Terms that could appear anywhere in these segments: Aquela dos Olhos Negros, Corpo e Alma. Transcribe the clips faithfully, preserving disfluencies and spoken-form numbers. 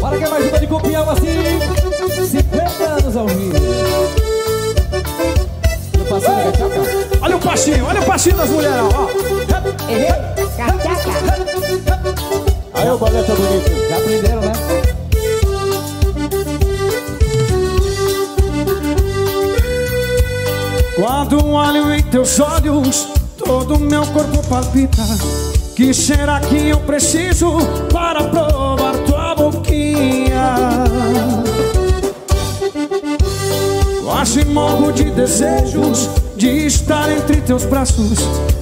Para quem mais ajuda de Corpo e Alma assim, cinquenta anos ao vivo. Olha o passinho, olha o passinho das mulherão. Aí o balé tá bonito. Já aprenderam, né? Quando olho em teus olhos, todo meu corpo palpita. Que será que eu preciso para provar tua boquinha? Quase morro de desejos de estar entre teus braços,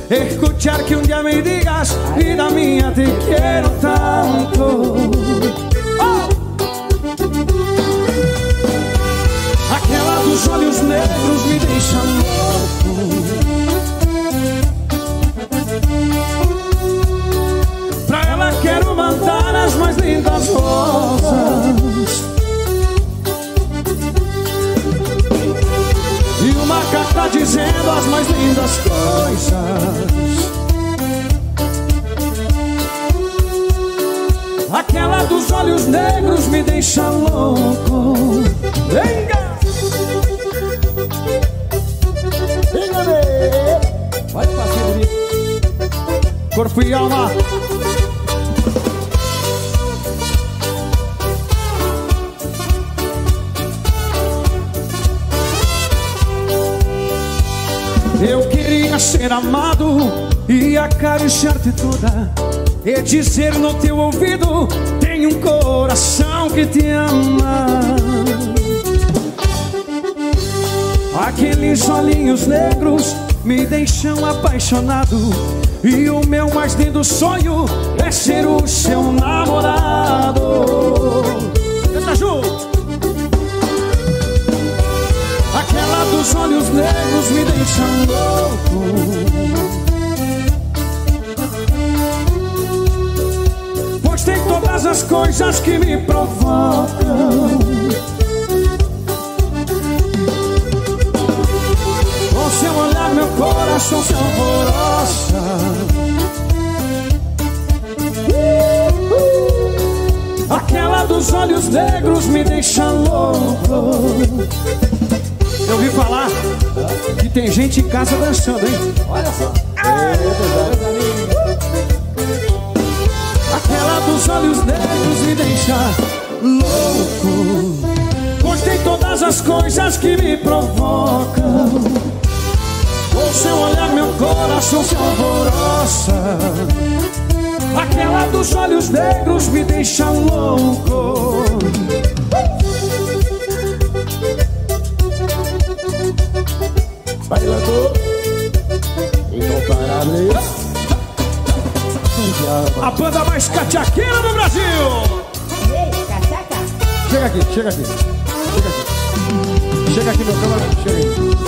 escuchar que um dia me digas: vida minha, te quero tanto. Oh! Aquela dos olhos negros me deixa louco. Quero mandar as mais lindas rosas e uma carta dizendo as mais lindas coisas. Aquela dos olhos negros me deixa louco. Venga! Venga, meu! Vai passar bonito. Corpo e alma. Eu queria ser amado e acariciar-te toda e dizer no teu ouvido: tem um coração que te ama. Aqueles olhinhos negros me deixam apaixonado e o meu mais lindo sonho é ser o seu namorado. Canta junto! Aquela dos olhos negros me deixa louco, pois tem todas as coisas que me provocam. Com seu olhar meu coração se alvoroça. Aquela dos olhos negros me deixa louco. Eu ouvi falar que tem gente em casa dançando, hein? Olha só. Aquela dos olhos negros me deixa louco, pois tem todas as coisas que me provocam. Com seu olhar meu coração se alvoroça. Aquela dos olhos negros me deixa louco. Bailador incomparável. A banda mais cachaqueira do Brasil. Chega aqui, chega aqui. Chega aqui, chega aqui meu camarada. Chega aqui.